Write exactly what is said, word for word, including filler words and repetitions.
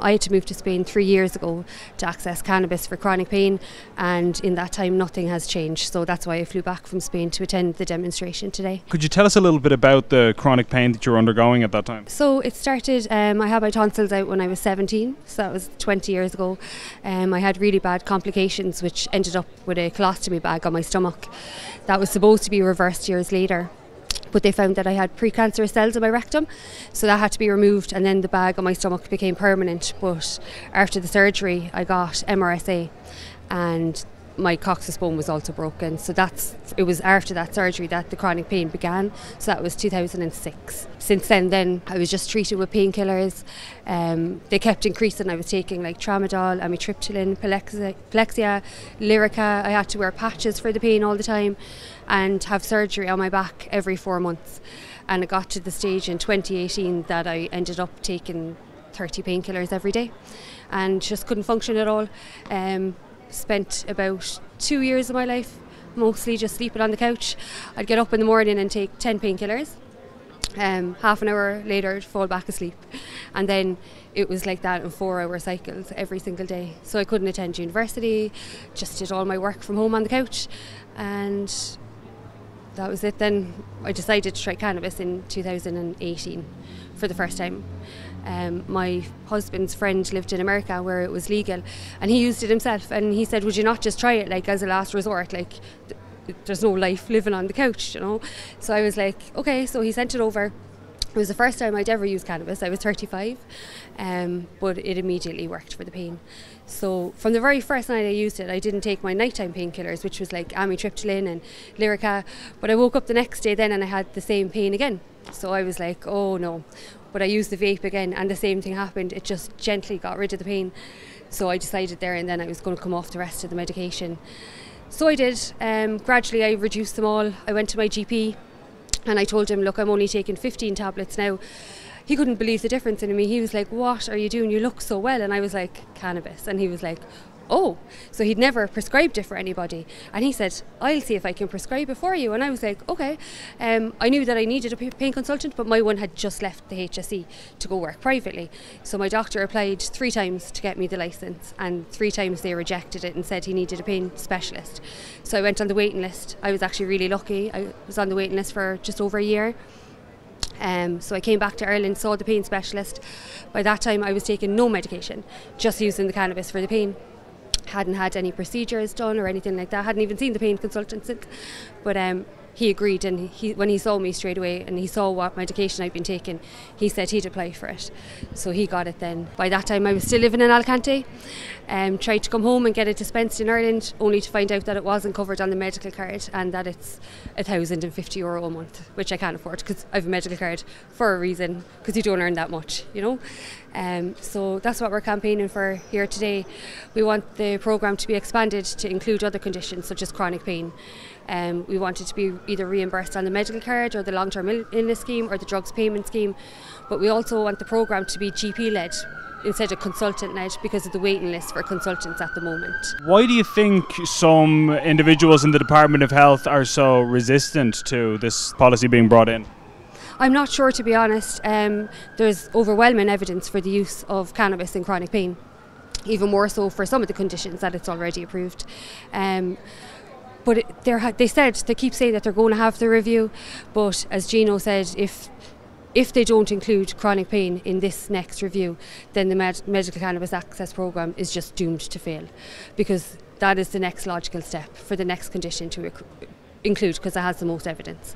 I had to move to Spain three years ago to access cannabis for chronic pain, and in that time nothing has changed, so that's why I flew back from Spain to attend the demonstration today. Could you tell us a little bit about the chronic pain that you were undergoing at that time? So it started, um, I had my tonsils out when I was seventeen, so that was twenty years ago. Um, I had really bad complications which ended up with a colostomy bag on my stomach. That was supposed to be reversed years later, but they found that I had precancerous cells in my rectum, so that had to be removed, and then the bag on my stomach became permanent. But after the surgery I got M R S A and my coccyx bone was also broken, so that's it was after that surgery that the chronic pain began, so that was two thousand six. Since then then I was just treated with painkillers. Um, they kept increasing. I was taking like tramadol, amitriptyline, Plexia, Plexia, Lyrica. I had to wear patches for the pain all the time and have surgery on my back every four months, and it got to the stage in twenty eighteen that I ended up taking thirty painkillers every day and just couldn't function at all. Um, spent about two years of my life mostly just sleeping on the couch. I'd get up in the morning and take ten painkillers, um, half an hour later I'd fall back asleep, and then it was like that in four hour cycles every single day. So I couldn't attend university, just did all my work from home on the couch, and that was it. Then I decided to try cannabis in two thousand eighteen for the first time. Um, my husband's friend lived in America where it was legal, and he used it himself, and he said, would you not just try it, like, as a last resort, like th there's no life living on the couch, you know? So I was like, okay. So he sent it over. It was the first time I'd ever used cannabis. I was thirty-five, um, but it immediately worked for the pain. So from the very first night I used it, I didn't take my nighttime painkillers, which was like amitriptyline and Lyrica, but I woke up the next day then and I had the same pain again. So I was like, oh no. But I used the vape again and the same thing happened. It just gently got rid of the pain. So I decided there and then I was going to come off the rest of the medication. So I did. Um, gradually I reduced them all. I went to my G P and I told him, look, I'm only taking fifteen tablets now. He couldn't believe the difference in me. He was like, what are you doing? You look so well. And I was like, cannabis. And he was like, oh. So he'd never prescribed it for anybody, and he said, I'll see if I can prescribe it for you. And I was like, okay. um, I knew that I needed a pain consultant, but my one had just left the H S E to go work privately, so my doctor applied three times to get me the license, and three times they rejected it and said he needed a pain specialist. So I went on the waiting list. I was actually really lucky. I was on the waiting list for just over a year. Um, so I came back to Ireland, saw the pain specialist. By that time I was taking no medication, just using the cannabis for the pain. Hadn't had any procedures done or anything like that, hadn't even seen the pain consultant since, but um, he agreed, and he, when he saw me straight away and he saw what medication I'd been taking, he said he'd apply for it. So he got it then. By that time I was still living in Alicante, um, tried to come home and get it dispensed in Ireland, only to find out that it wasn't covered on the medical card and that it's one thousand fifty euro a month, which I can't afford because I have a medical card for a reason, because you don't earn that much, you know. Um, so that's what we're campaigning for here today. We want the programme to be expanded to include other conditions such as chronic pain. Um, we want it to be either reimbursed on the medical card or the long-term Ill illness scheme or the drugs payment scheme, but we also want the programme to be G P led instead of consultant led because of the waiting list for consultants at the moment. Why do you think some individuals in the Department of Health are so resistant to this policy being brought in? I'm not sure, to be honest. Um, there's overwhelming evidence for the use of cannabis in chronic pain, even more so for some of the conditions that it's already approved. Um, But it, they said, they keep saying that they're going to have the review, but as Gino said, if if they don't include chronic pain in this next review, then the Med Medical Cannabis Access Programme is just doomed to fail, because that is the next logical step for the next condition to include, because it has the most evidence.